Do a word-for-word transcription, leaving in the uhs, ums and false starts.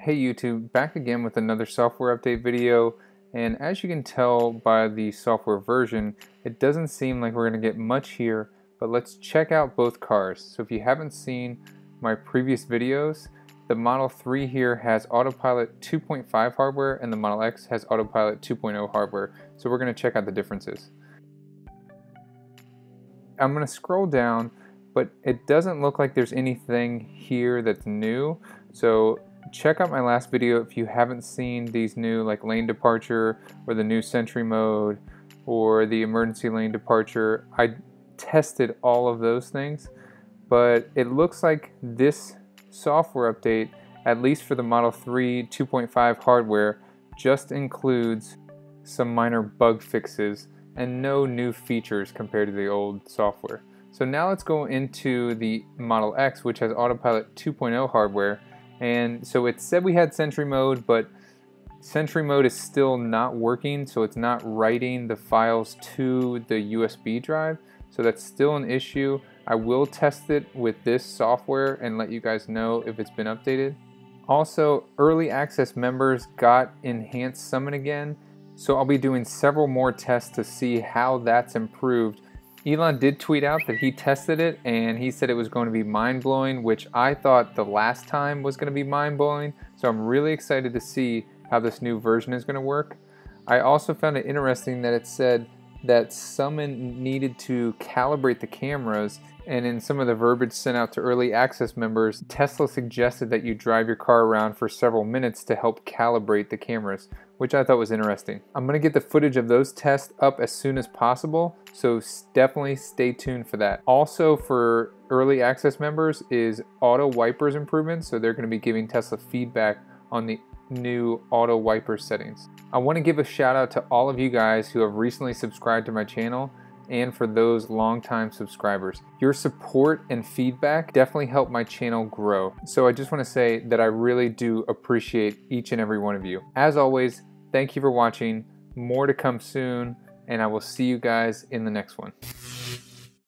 Hey YouTube, back again with another software update video, and as you can tell by the software version, it doesn't seem like we're going to get much here, but let's check out both cars. So if you haven't seen my previous videos, the Model three here has Autopilot two point five hardware and the Model X has Autopilot two point oh hardware, so we're going to check out the differences. I'm going to scroll down, but it doesn't look like there's anything here that's new, so check out my last video if you haven't seen these new like lane departure or the new Sentry mode or the emergency lane departure. I tested all of those things, but it looks like this software update, at least for the Model three two point five hardware, just includes some minor bug fixes and no new features compared to the old software. So now let's go into the Model X, which has Autopilot two point oh hardware. And so it said we had Sentry mode, but Sentry mode is still not working, so it's not writing the files to the U S B drive, so that's still an issue. I will test it with this software and let you guys know if it's been updated. Also, early access members got enhanced summon again, so I'll be doing several more tests to see how that's improved. Elon did tweet out that he tested it and he said it was going to be mind-blowing, which I thought the last time was going to be mind-blowing, so I'm really excited to see how this new version is going to work. I also found it interesting that it said that Summon needed to calibrate the cameras, and in some of the verbiage sent out to early access members, Tesla suggested that you drive your car around for several minutes to help calibrate the cameras, which I thought was interesting. I'm gonna get the footage of those tests up as soon as possible, so definitely stay tuned for that. Also for early access members is auto wipers improvements, so they're gonna be giving Tesla feedback on the new auto wiper settings. I wanna give a shout out to all of you guys who have recently subscribed to my channel, and for those longtime subscribers. Your support and feedback definitely helped my channel grow. So I just wanna say that I really do appreciate each and every one of you. As always, thank you for watching. More to come soon, and I will see you guys in the next one.